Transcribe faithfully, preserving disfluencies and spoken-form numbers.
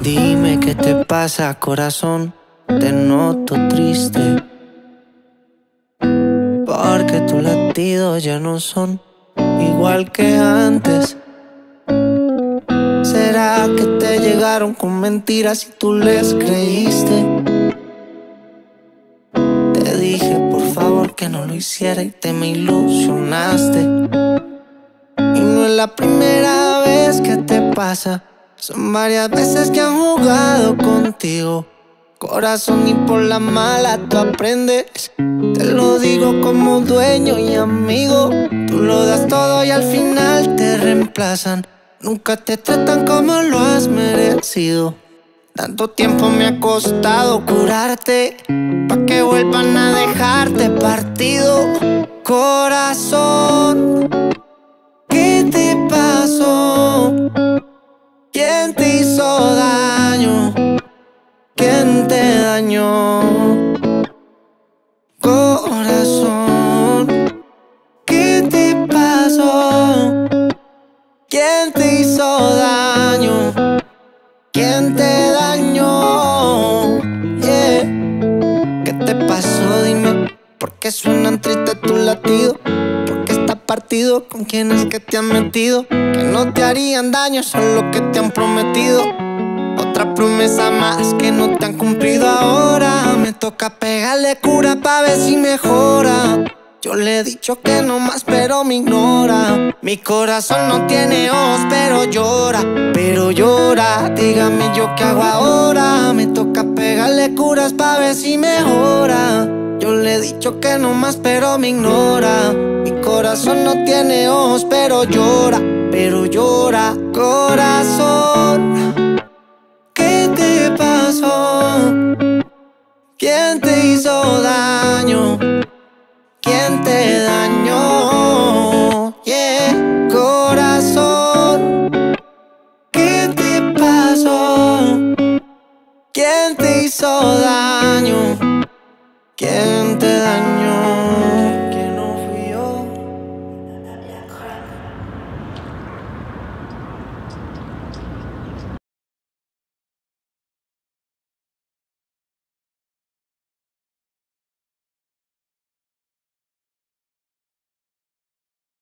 Dime qué te pasa, corazón, te noto triste, porque tus latidos ya no son igual que antes. ¿Será que te llegaron con mentiras y tú les creíste? Te dije por favor que no lo hiciera y te me ilusionaste. Y no es la primera vez que te pasa, son varias veces que han jugado contigo, corazón, y por la mala tú aprendes. Te lo digo como dueño y amigo, tú lo das todo y al final te reemplazan. Nunca te tratan como lo has merecido. Tanto tiempo me ha costado curarte, pa' que vuelvan a dejarte partido. Corazón, ¿qué te pasó? ¿Quién te hizo daño? ¿Quién te dañó? Corazón, ¿qué te pasó? ¿Quién te hizo daño? ¿Quién te dañó? Yeah. ¿Qué te pasó? Dime, ¿por qué suenan tristes tus latidos? ¿Por qué estás partido? ¿Con quién es que te han metido? Que no te harían daño, son lo que te han prometido. Otra promesa más que no te han cumplido ahora. Me toca pegarle cura pa' ver si mejora. Yo le he dicho que no más, pero me ignora. Mi corazón no tiene ojos, pero llora, pero llora. Dígame yo qué hago ahora. Me toca pegarle curas pa' ver si mejora. Yo le he dicho que no más, pero me ignora. Mi corazón no tiene ojos, pero llora, pero llora. Corazón, ¿qué te pasó? ¿Quién te hizo daño? ¿Quién te dañó? Yeah. Corazón, ¿qué te pasó? ¿Quién te hizo daño? ¿Quién te dañó?